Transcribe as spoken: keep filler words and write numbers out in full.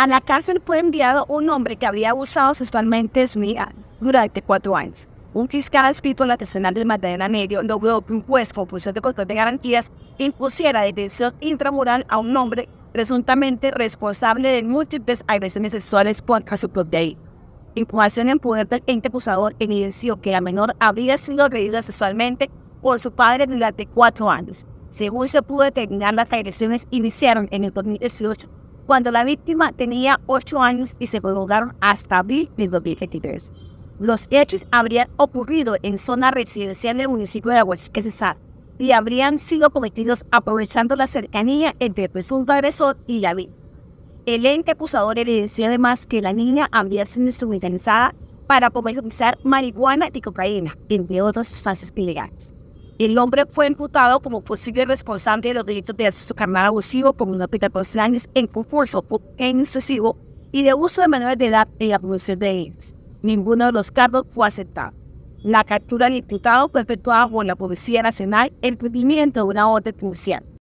A la cárcel fue enviado un hombre que había abusado sexualmente de su hija durante cuatro años. Un fiscal adscrito a la Seccional del Magdalena Medio logró que un juez con función de control de garantías impusiera detención intramural a un hombre presuntamente responsable de múltiples agresiones sexuales contra su propia hija. Información en poder del ente acusador evidenció que la menor había sido agredida sexualmente por su padre durante cuatro años. Según se pudo determinar, las agresiones iniciaron en el dos mil dieciocho, cuando la víctima tenía ocho años y se prolongaron hasta abril del dos mil veintitrés. Los hechos habrían ocurrido en zona residencial del municipio de Aguascalientes y habrían sido cometidos aprovechando la cercanía entre el presunto agresor y la víctima. El ente acusador evidenció además que la niña había sido instrumentalizada para comercializar marihuana y cocaína, entre otras sustancias ilegales. El hombre fue imputado como posible responsable de los delitos de acceso carnal abusivo por una pena de catorce años en concurso por engaño excesivo y de uso de menores de edad en la producción de niños. Ninguno de los cargos fue aceptado. La captura del imputado fue efectuada por la Policía Nacional en cumplimiento de una orden judicial.